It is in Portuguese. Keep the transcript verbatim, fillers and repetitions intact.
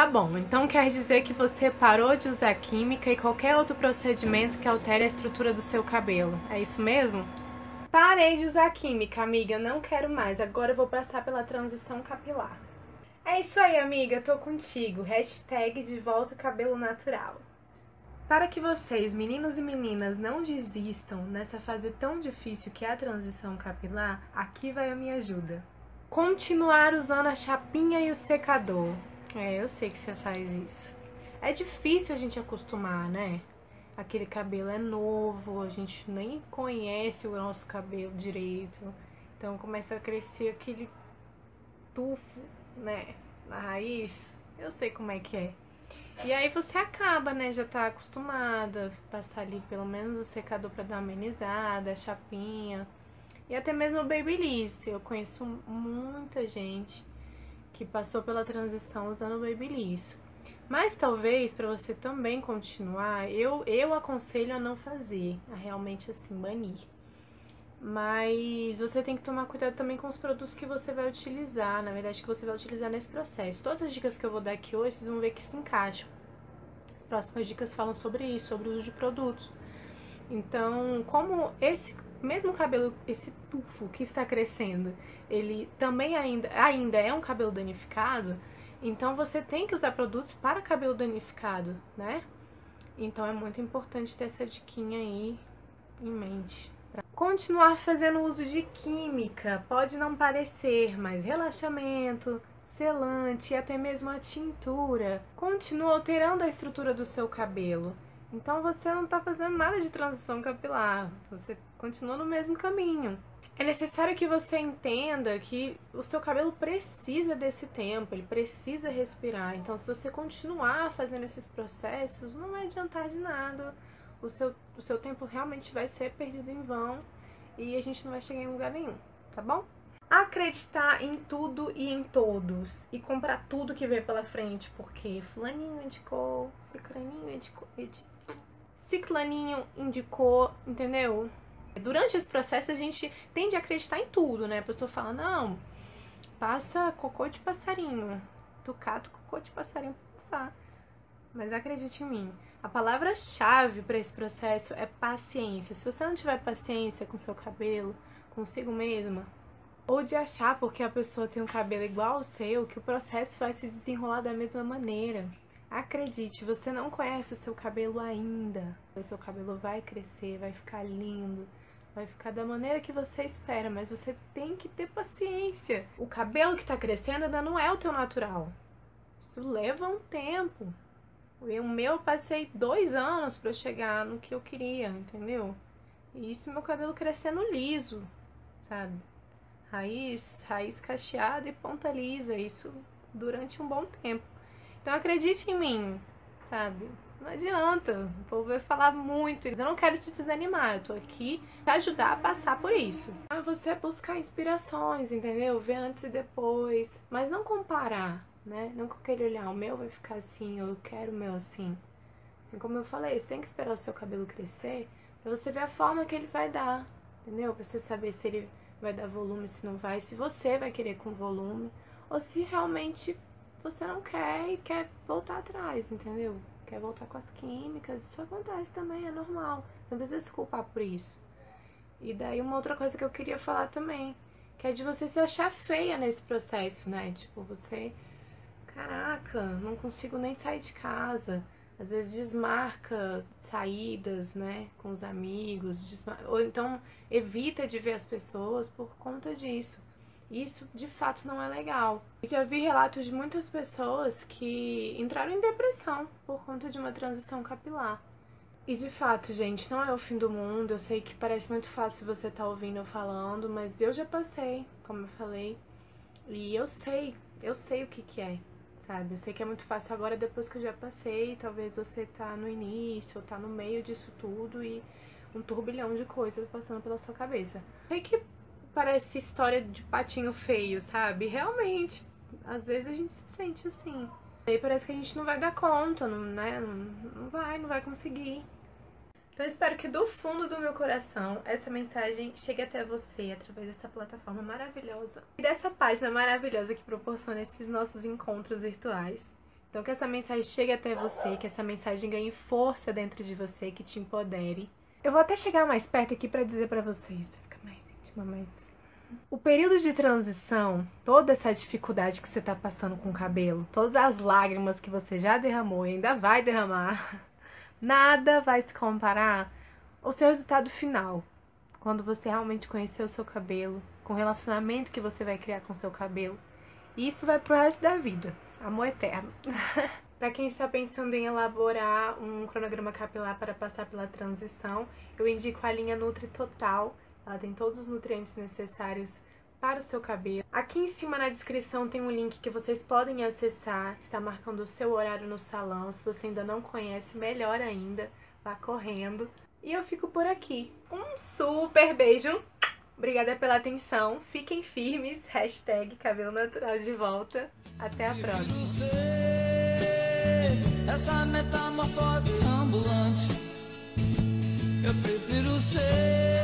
Tá bom, então quer dizer que você parou de usar química e qualquer outro procedimento que altere a estrutura do seu cabelo, é isso mesmo? Parei de usar química, amiga, não quero mais, agora eu vou passar pela transição capilar. É isso aí, amiga, tô contigo, hashtag de volta cabelo natural. Para que vocês, meninos e meninas, não desistam nessa fase tão difícil que é a transição capilar, aqui vai a minha ajuda. Continuar usando a chapinha e o secador. É, eu sei que você faz isso. É difícil a gente acostumar, né? Aquele cabelo é novo, a gente nem conhece o nosso cabelo direito. Então começa a crescer aquele tufo, né? Na raiz. Eu sei como é que é. E aí você acaba, né? Já tá acostumada a passar ali pelo menos o secador pra dar uma amenizada, a chapinha. E até mesmo o Babyliss. Eu conheço muita gente que passou pela transição usando o Babyliss. Mas talvez, para você também continuar, eu, eu aconselho a não fazer, a realmente assim, banir. Mas você tem que tomar cuidado também com os produtos que você vai utilizar, na verdade, que você vai utilizar nesse processo. Todas as dicas que eu vou dar aqui hoje, vocês vão ver que se encaixam. As próximas dicas falam sobre isso, sobre o uso de produtos. Então, como esse mesmo cabelo, esse tufo que está crescendo, ele também ainda, ainda é um cabelo danificado, então você tem que usar produtos para cabelo danificado, né? Então é muito importante ter essa diquinha aí em mente. Continuar fazendo uso de química, pode não parecer, mas relaxamento, selante e até mesmo a tintura continua alterando a estrutura do seu cabelo. Então você não tá fazendo nada de transição capilar, você continua no mesmo caminho. É necessário que você entenda que o seu cabelo precisa desse tempo, ele precisa respirar. Então se você continuar fazendo esses processos, não vai adiantar de nada. O seu, o seu tempo realmente vai ser perdido em vão e a gente não vai chegar em lugar nenhum, tá bom? Acreditar em tudo e em todos e comprar tudo que vê pela frente, porque fulaninho indicou, ciclaninho indicou, ciclaninho indicou, entendeu? Durante esse processo a gente tende a acreditar em tudo, né? A pessoa fala, não, passa cocô de passarinho, tu cata cocô de passarinho pra passar, mas acredite em mim. A palavra-chave para esse processo é paciência. Se você não tiver paciência com seu cabelo, consigo mesma, ou de achar porque a pessoa tem um cabelo igual ao seu, que o processo vai se desenrolar da mesma maneira. Acredite, você não conhece o seu cabelo ainda. O seu cabelo vai crescer, vai ficar lindo, vai ficar da maneira que você espera, mas você tem que ter paciência. O cabelo que está crescendo ainda não é o teu natural. Isso leva um tempo. O meu eu passei dois anos pra eu chegar no que eu queria, entendeu? E isso meu cabelo crescendo liso, sabe? Raiz, raiz cacheada e ponta lisa, isso durante um bom tempo. Então acredite em mim, sabe? Não adianta, o povo vai falar muito. Eu não quero te desanimar, eu tô aqui pra ajudar a passar por isso. Ah, você buscar inspirações, entendeu? Ver antes e depois, mas não comparar. Né? Não que eu queira olhar, o meu vai ficar assim, eu quero o meu assim. Assim como eu falei, você tem que esperar o seu cabelo crescer pra você ver a forma que ele vai dar, entendeu? Pra você saber se ele vai dar volume, se não vai, se você vai querer com volume, ou se realmente você não quer e quer voltar atrás, entendeu? Quer voltar com as químicas, isso acontece também, é normal. Você não precisa se culpar por isso. E daí uma outra coisa que eu queria falar também, que é de você se achar feia nesse processo, né? Tipo, você... Caraca, não consigo nem sair de casa. Às vezes desmarca saídas, né, com os amigos, desmarca, ou então evita de ver as pessoas por conta disso. Isso, de fato, não é legal. Já vi relatos de muitas pessoas que entraram em depressão por conta de uma transição capilar. E, de fato, gente, não é o fim do mundo. Eu sei que parece muito fácil você estar ouvindo eu falando, mas eu já passei, como eu falei, e eu sei, eu sei o que que é. Eu sei que é muito fácil agora, depois que eu já passei, talvez você tá no início, ou tá no meio disso tudo e um turbilhão de coisas passando pela sua cabeça. Sei que parece história de patinho feio, sabe? Realmente, às vezes a gente se sente assim. Aí parece que a gente não vai dar conta, não, né? Não vai, não vai conseguir. Então eu espero que do fundo do meu coração essa mensagem chegue até você através dessa plataforma maravilhosa e dessa página maravilhosa que proporciona esses nossos encontros virtuais. Então que essa mensagem chegue até você, que essa mensagem ganhe força dentro de você, que te empodere. Eu vou até chegar mais perto aqui pra dizer pra vocês, pra ficar mais íntima, mas... O período de transição, toda essa dificuldade que você tá passando com o cabelo, todas as lágrimas que você já derramou e ainda vai derramar, nada vai se comparar ao seu resultado final. Quando você realmente conhecer o seu cabelo, com o relacionamento que você vai criar com o seu cabelo. E isso vai pro resto da vida. Amor eterno. Para quem está pensando em elaborar um cronograma capilar para passar pela transição, eu indico a linha Nutri Total. Ela tem todos os nutrientes necessários para o seu cabelo. Aqui em cima na descrição tem um link que vocês podem acessar. Está marcando o seu horário no salão. Se você ainda não conhece, melhor ainda. Vá correndo. E eu fico por aqui. Um super beijo. Obrigada pela atenção. Fiquem firmes. Hashtag cabelo natural de volta. Até a próxima. Ser essa metamorfose ambulante. Eu prefiro ser